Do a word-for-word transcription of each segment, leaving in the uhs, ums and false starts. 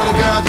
all the girls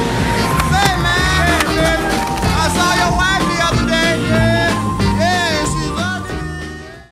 you.